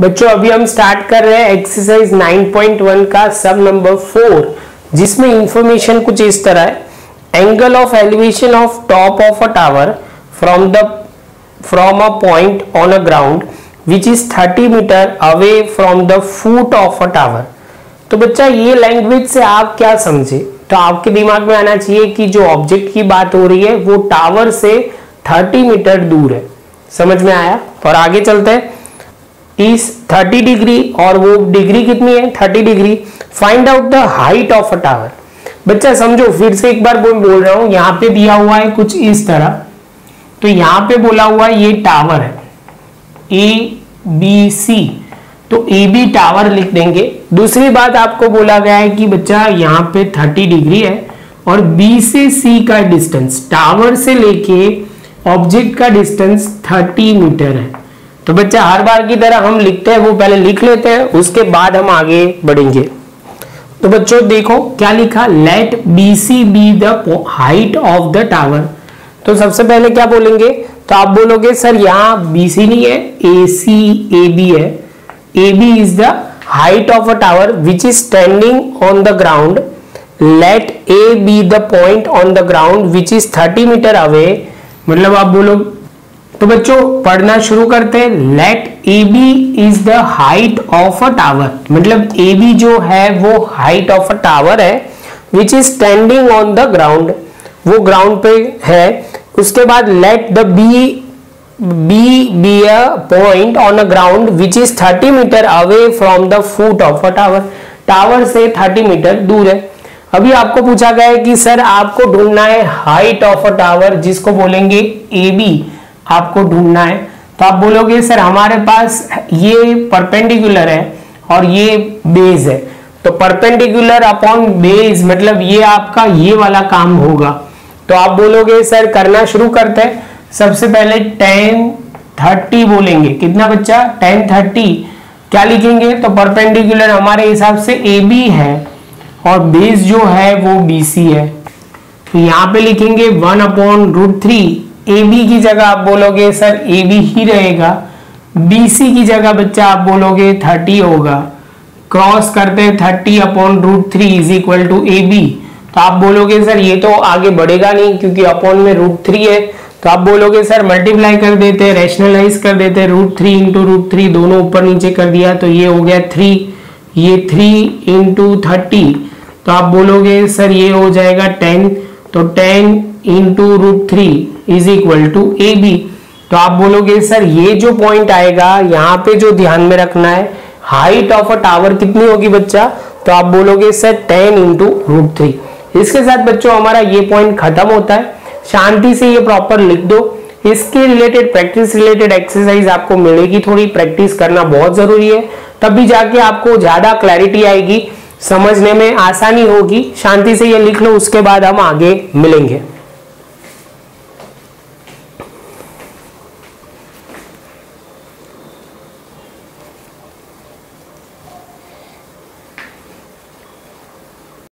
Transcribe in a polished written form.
बच्चों अभी हम स्टार्ट कर रहे हैं एक्सरसाइज 9.1 का सब नंबर 4, जिसमें इंफॉर्मेशन कुछ इस तरह है। Angle of elevation of top of a tower from a point on a ground which is 30 meter away from the foot of a tower. तो बच्चा ये लैंग्वेज से आप क्या समझे, तो आपके दिमाग में आना चाहिए कि जो ऑब्जेक्ट की बात हो रही है वो टावर से 30 मीटर दूर है। समझ में आया? और आगे चलते हैं। इस 30 डिग्री और वो डिग्री कितनी है, 30 degree. Find out the height of a tower. बच्चा समझो, फिर से एक बार बोल रहा हूं, यहाँ पे दिया हुआ है कुछ इस तरह। तो यहाँ पे बोला हुआ ये टावर है ABC, तो AB टावर लिख देंगे। दूसरी बात आपको बोला गया है कि बच्चा यहाँ पे 30 डिग्री है और B से C का डिस्टेंस, टावर से लेके ऑब्जेक्ट का डिस्टेंस 30 मीटर है। तो बच्चा हर बार की तरह हम लिखते हैं वो पहले लिख लेते हैं, उसके बाद हम आगे बढ़ेंगे। तो बच्चों देखो क्या लिखा, let BC be the height of the tower. तो सबसे पहले क्या बोलेंगे, तो आप बोलोगे सर यहाँ BC नहीं है, AB है। AB is the height of a tower which is standing on the ground. Let A be the point on the ground which is 30 meter away. मतलब आप बोलो, तो बच्चों पढ़ना शुरू करते हैं। Let AB is the height of a tower, मतलब AB जो है वो हाइट ऑफ अ टावर है which is standing on the ground, वो ग्राउंड पे है। उसके बाद let the B be a point on a ground which is 30 meter away from the foot of a tower, tower से 30 metre दूर है। अभी आपको पूछा गया है कि सर आपको ढूंढना है हाइट ऑफ अ टावर, जिसको बोलेंगे AB, आपको ढूंढना है। तो आप बोलोगे सर हमारे पास ये परपेंडिकुलर है और ये बेस है, तो परपेंडिकुलर अपॉन बेस, मतलब ये आपका ये वाला काम होगा। तो आप बोलोगे सर करना शुरू करते हैं। सबसे पहले tan 30 बोलेंगे, कितना बच्चा, tan 30 क्या लिखेंगे, तो परपेंडिकुलर हमारे हिसाब से AB है और बेस जो है वो BC है। तो यहाँ पे लिखेंगे 1/√3। AB की जगह आप बोलोगे सर AB ही रहेगा, BC की जगह बच्चा आप बोलोगे 30 होगा। क्रॉस करते हैं, 30/√3 इज इक्वल टू AB। तो आप बोलोगे सर ये तो आगे बढ़ेगा नहीं क्योंकि अपॉन में √3 है। तो आप बोलोगे सर मल्टीप्लाई कर देते, रेशनलाइज कर देते, √3 × √3 दोनों ऊपर नीचे कर दिया तो ये हो गया 3, ये 3 × 30। तो आप बोलोगे सर ये हो जाएगा 10, तो 10 × √3 इज इक्वल टू AB। तो आप बोलोगे सर ये जो पॉइंट आएगा यहाँ पे जो ध्यान में रखना है, हाइट ऑफ अ टावर कितनी होगी बच्चा, तो आप बोलोगे सर 10 × √3। इसके साथ बच्चों हमारा ये पॉइंट खत्म होता है। शांति से ये प्रॉपर लिख दो। इसके रिलेटेड प्रैक्टिस रिलेटेड एक्सरसाइज आपको मिलेगी, थोड़ी प्रैक्टिस करना बहुत जरूरी है, तभी जाके आपको ज्यादा क्लैरिटी आएगी, समझने में आसानी होगी। शांति से ये लिख लो, उसके बाद हम आगे मिलेंगे।